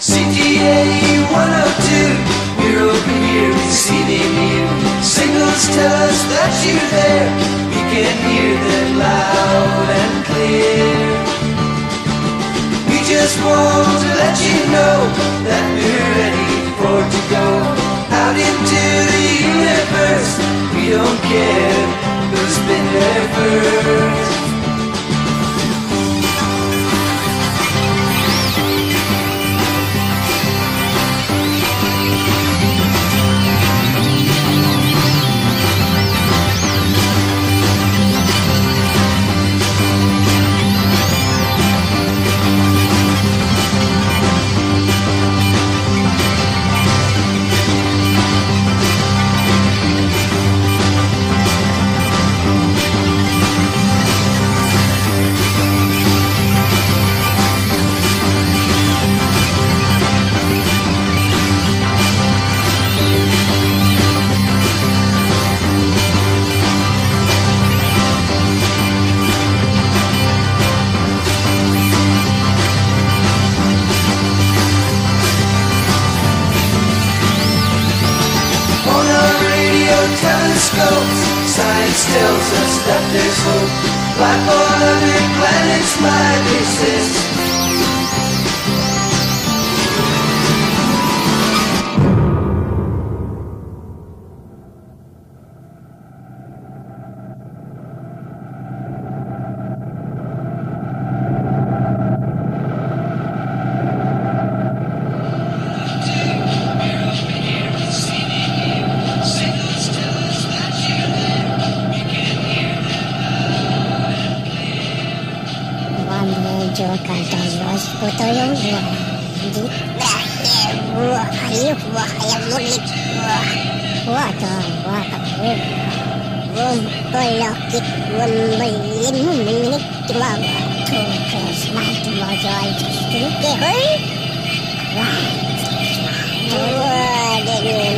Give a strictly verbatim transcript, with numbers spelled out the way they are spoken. C T A one oh two, we're over here receiving you. Signals tell us that you're there, we can hear them loud and clear. We just want to let you know that we're ready for to go out into the universe. We don't care who's been there first. Telescopes, science tells us that there's hope. Life on other planets might exist. जो करता रोज पोता यो जो वो आयो वो आयो मुलिक वो तो वो तो वो बोलो कि वो ये मुलिक तुला तो कैस मार तुला जो आई के हो वो देखो